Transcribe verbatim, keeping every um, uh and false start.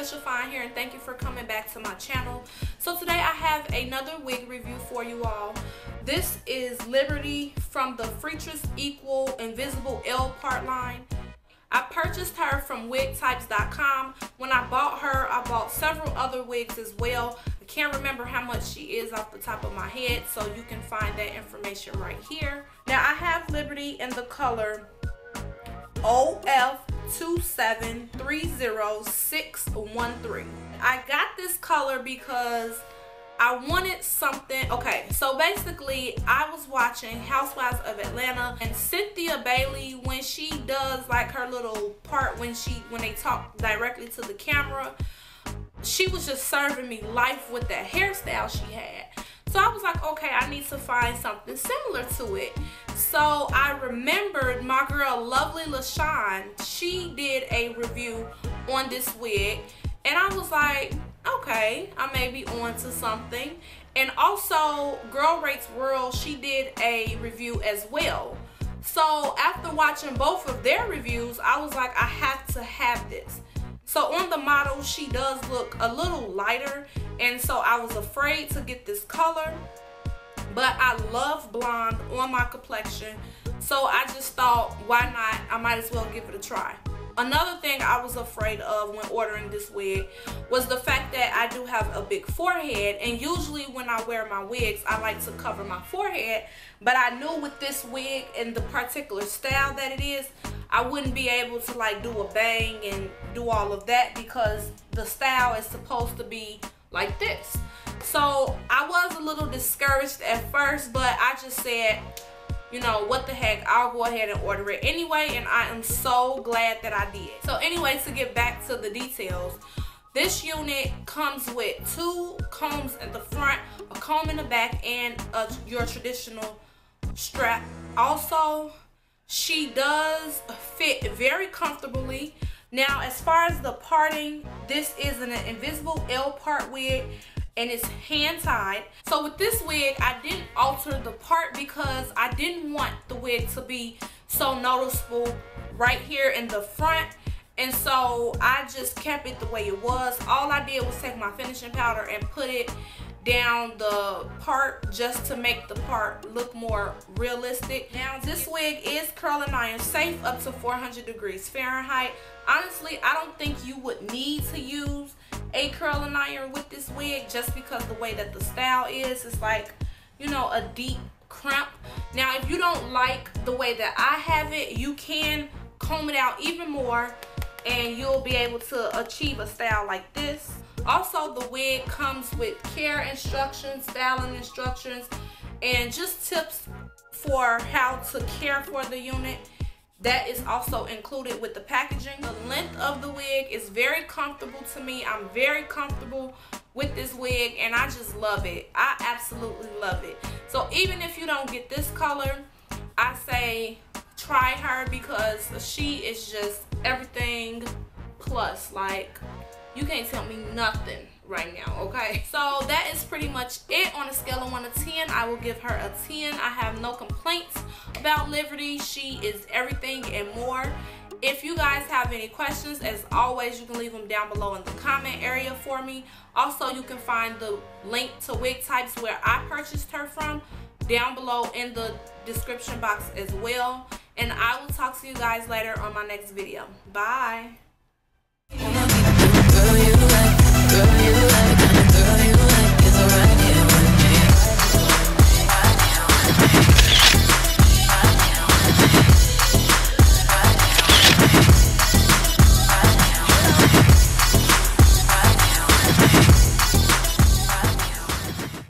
Shia Shefawn here, and thank you for coming back to my channel. So today I have another wig review for you all. This is Liberty from the Freetress Equal Invisible L Part line. I purchased her from wig types dot com. When I bought her, I bought several other wigs as well. I can't remember how much she is off the top of my head, so you can find that information right here. Now I have Liberty in the color O F two seven three zero six one three. I got this color because I wanted something. Okay, so basically I was watching Housewives of Atlanta, and Cynthia Bailey, when she does like her little part when she when they talk directly to the camera, she was just serving me life with that hairstyle she had. So I was like, okay, I need to find something similar to it. So I remembered my girl Lovely LaShawn. She did a review on this wig, and I was like, okay, I may be on to something. And also Girl Rates World, she did a review as well. So after watching both of their reviews, I was like, I have to have this. So on the model, she does look a little lighter, and so I was afraid to get this color, but I love blonde on my complexion, so I just thought, why not? I might as well give it a try. Another thing I was afraid of when ordering this wig was the fact that I do have a big forehead, and usually when I wear my wigs, I like to cover my forehead, but I knew with this wig and the particular style that it is, I wouldn't be able to like do a bang and do all of that because the style is supposed to be like this. So I was a little discouraged at first, but I just said, you know, what the heck, I'll go ahead and order it anyway, and I am so glad that I did. So anyway, to get back to the details, this unit comes with two combs at the front, a comb in the back, and a, your traditional strap. Also, she does fit very comfortably. Now, as far as the parting, this is an invisible L part wig, and it's hand tied. So with this wig, I didn't alter the part because I didn't want the wig to be so noticeable right here in the front. And so I just kept it the way it was. All I did was take my finishing powder and put it down the part just to make the part look more realistic. Now this wig is curl and iron safe up to four hundred degrees Fahrenheit. Honestly, I don't think you would need to use a curl and iron with this wig just because the way that the style is, it's like, you know, a deep crimp. Now if you don't like the way that I have it, you can comb it out even more and you'll be able to achieve a style like this. Also, the wig comes with care instructions, styling instructions, and just tips for how to care for the unit. That is also included with the packaging. The length of the wig is very comfortable to me. I'm very comfortable with this wig, and I just love it. I absolutely love it. So even if you don't get this color, I say try her because she is just everything plus. Like, you can't tell me nothing right now, okay? So that is pretty much it. On a scale of one to ten, I will give her a ten. I have no complaints about Liberty. She is everything and more. If you guys have any questions, as always, you can leave them down below in the comment area for me. Also, you can find the link to Wig Types where I purchased her from down below in the description box as well. And I will talk to you guys later on my next video. Bye. Girl, you like, girl, you like